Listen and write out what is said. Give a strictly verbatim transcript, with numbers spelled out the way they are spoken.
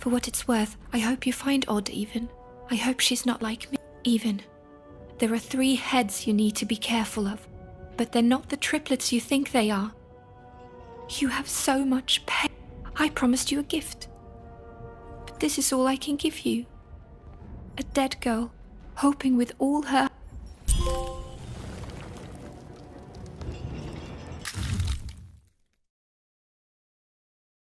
For what it's worth, I hope you find old Even. I hope she's not like me. Even, there are three heads you need to be careful of, but they're not the triplets you think they are. You have so much pain. I promised you a gift, but this is all I can give you. A dead girl, hoping with all her